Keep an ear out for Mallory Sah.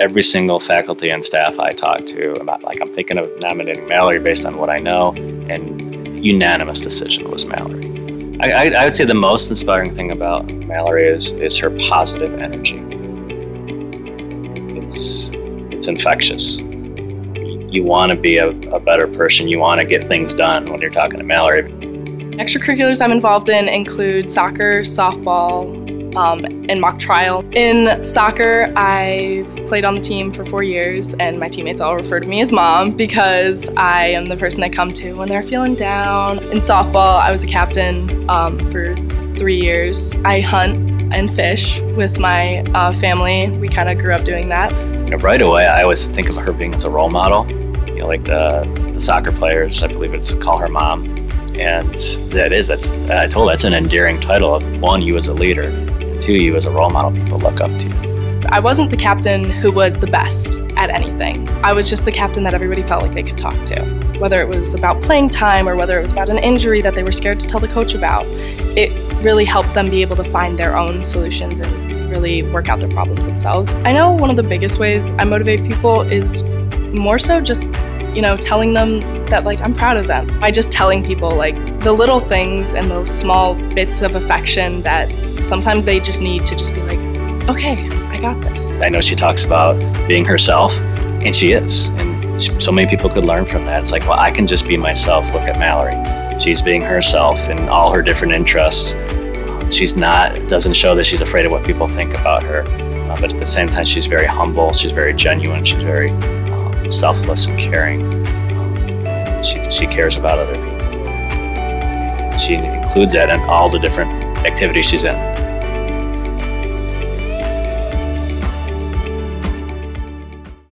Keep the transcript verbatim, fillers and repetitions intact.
every single faculty and staff I talk to about, like, I'm thinking of nominating Mallory based on what I know, and unanimous decision was Mallory. I, I would say the most inspiring thing about Mallory is, is her positive energy. It's, it's infectious. You want to be a, a better person. You want to get things done when you're talking to Mallory. Extracurriculars I'm involved in include soccer, softball, um, and mock trial. In soccer, I've played on the team for four years, and my teammates all refer to me as Mom because I am the person they come to when they're feeling down. In softball, I was a captain um, for three years. I hunt and fish with my uh, family. We kind of grew up doing that. You know, right away, I always think of her being as a role model. You know, like the, the soccer players, I believe it's call her Mom. And that is, that's, I told you, that's an endearing title. One, you as a leader. Two, you as a role model, people look up to you. So I wasn't the captain who was the best at anything. I was just the captain that everybody felt like they could talk to. Whether it was about playing time or whether it was about an injury that they were scared to tell the coach about, it really helped them be able to find their own solutions and really work out their problems themselves. I know one of the biggest ways I motivate people is more so just, you know, telling them that, like, I'm proud of them. By just telling people, like, the little things and those small bits of affection that sometimes they just need to just be like, okay, I got this. I know she talks about being herself, and she is. And she, so many people could learn from that. It's like, well, I can just be myself. Look at Mallory. She's being herself in all her different interests. She's not, doesn't show that she's afraid of what people think about her. Uh, but at the same time, she's very humble. She's very genuine. She's very selfless and caring. She, she cares about other people. She includes that in all the different activities she's in.